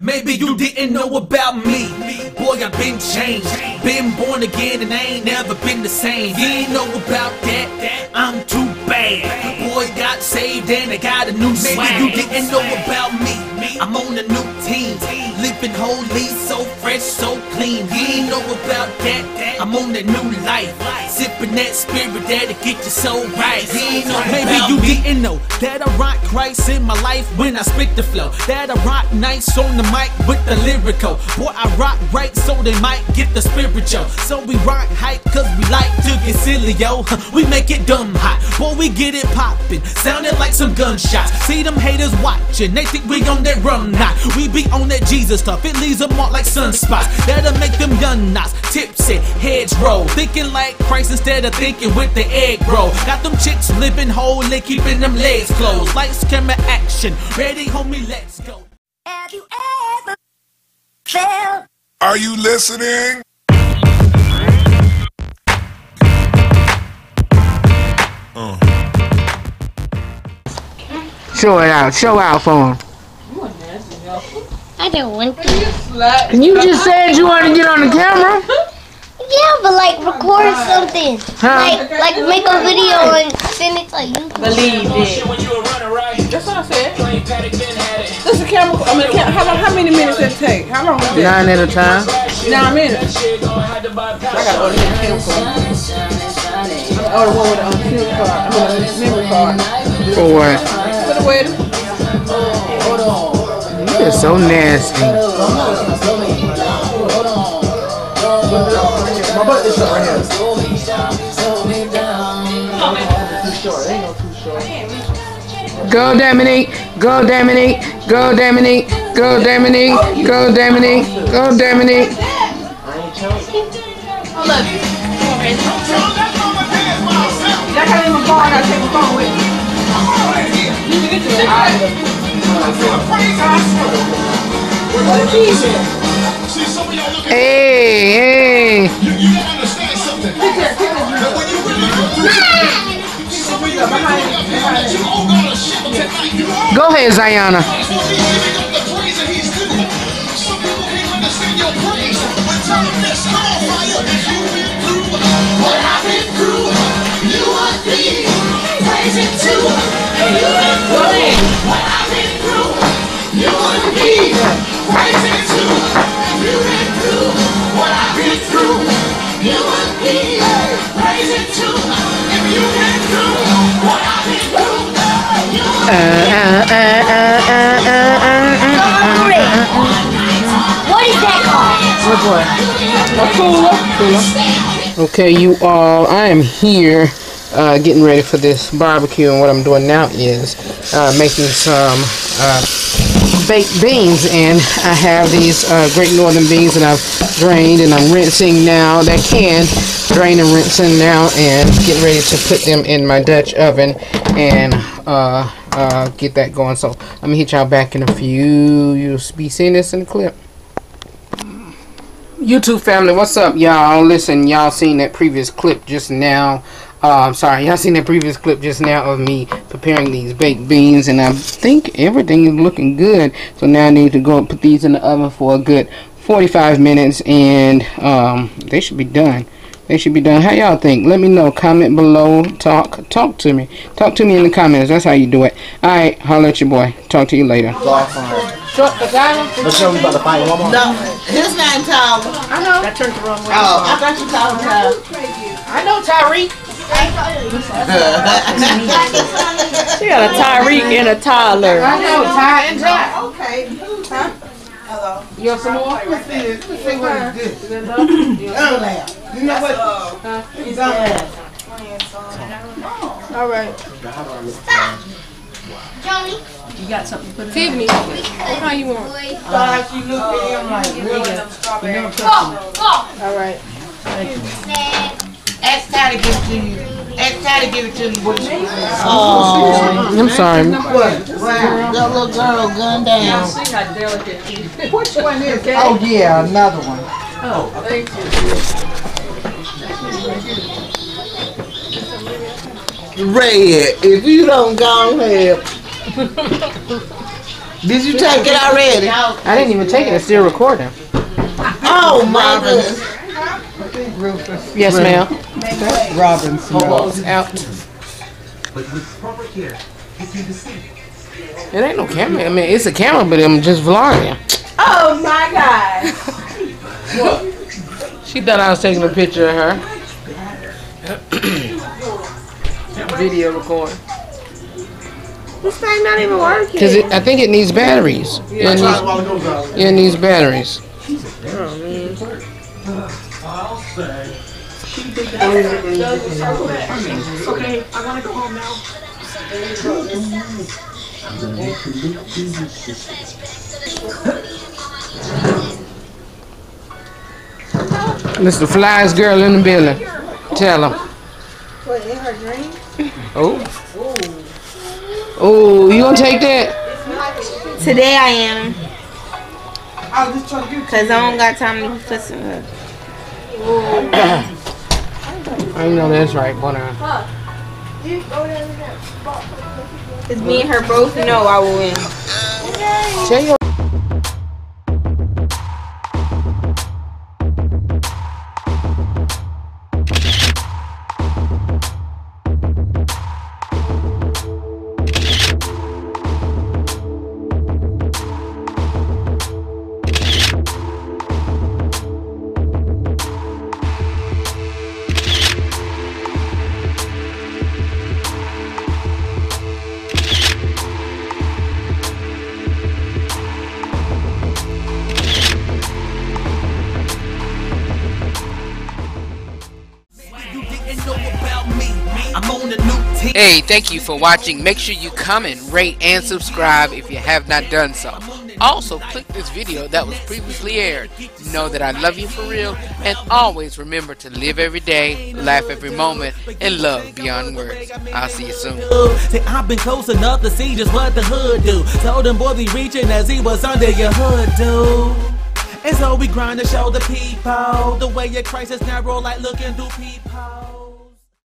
Maybe you didn't know about me. Boy, I've been changed. Been born again and I ain't never been the same. You ain't know about that, I'm too bad. Boy, got saved and I got a new swag. Maybe you didn't know about me. I'm on a new team. Living holy, so fresh, so clean. You ain't know about that, I'm on a new life. Sipping that spirit that'll get you so right. You ain't know about me. Maybe you didn't know that I rock Christ in my life when I spit the flow. That I rock nice on the mic with the lyrical. Boy, I rock right so they might get the spiritual. So we rock hype cause we like to get silly, yo. We make it dumb hot, boy, we get it poppin'. Sounded like some gunshots. See them haters watchin', they think we on that rum knot. We be on that Jesus stuff, it leaves them marked like sunspots. That'll make them young knots tipsy, heads roll. Thinking like Christ instead of thinking with the egg roll. Got them chicks living holy, keeping them legs closed. Lights, camera, action, ready, homie, let's go. Have you ever felt? Are you listening? Show out for him. You a nasty helper. I don't want to. You just said you wanted to get on the camera. Yeah, but like record something. Huh? Like make a video and send it to YouTube. Believe it. That's what I said. This is a camera. I mean, how many minutes did it take? How long was it? 9 at a time. 9 minutes. I got all the camera card. Oh, the one with the film card. I mean, the memory card. For what? For the wedding. You are so nasty. My butt is up right here. Too short. Ain't no too short. Go Damini, go Damini, go Damini, go Damini, go Damini, go Damini. I ain't choking. Hold up. That's how my phone. I take my phone with me. You can get to the eye. Hey, hey. Go ahead, Zayana. Okay, you all, I am here getting ready for this barbecue, and what I'm doing now is making some baked beans, and I have these Great Northern beans that I've drained, and I'm rinsing now. That can drain and rinsing now, and getting ready to put them in my Dutch oven and get that going. So I'm gonna hit y'all back in a few. You'll be seeing this in the clip. YouTube family, what's up, y'all? Listen, y'all seen that previous clip just now. I'm sorry, y'all seen that previous clip just now of me preparing these baked beans, and I think everything is looking good. So now I need to go and put these in the oven for a good 45 minutes, and they should be done. They should be done. How y'all think? Let me know. Comment below. Talk to me. Talk to me in the comments. That's how you do it. All right, holler at your boy. Talk to you later. Let's show you about the final one more. No, his name Tyler. I know. That turned the wrong way. Oh, I thought you called him Tyler. I know Tyreek. She got a Tyreek and a Tyler. I know Ty and Ty. Okay. Huh? Hello. You have some more? Let's see this. Let's see what this is. Don't laugh. You know what? Don't laugh. All right. Stop. Johnny. You got something to put in there. How you want? She looked at him like, really? All right. Ask Ty to give it to you. Ask Ty to give it to you. Oh, I'm sorry. Wow. That little girl gunned down. Y'all see how delicate she is. Which one is that? Oh, yeah, another one. Oh, thank you. Red, if you don't go ahead. Did you take it already? I didn't even take it. It's still recording. Oh my goodness. Yes, ma'am. Robbins. Hobo's out. It ain't no camera. I mean, it's a camera, but I'm just vlogging. Oh my God. She thought I was taking a picture of her. Video recording. This thing not even working. Because I think it needs batteries. Yeah, it needs batteries. Oh, man. I'll say. Okay, I want to go home now. This is the flyest girl in the building. Tell her. What, in her dream? Oh. Oh, you gonna take that? Today I am. Cause I don't got time to put some up. I know that's right, but it's me and her both know I will win. Tell your Hey, thank you for watching. Make sure you comment, rate, and subscribe if you have not done so. Also, click this video that was previously aired. Know that I love you for real, and always remember to live every day, laugh every moment, and love beyond words. I'll see you soon. I've been close enough to see just what the hood do. Told him boy be reaching as he was under your hood, dude. And so we grind to show the people the way your crisis narrow like looking through people.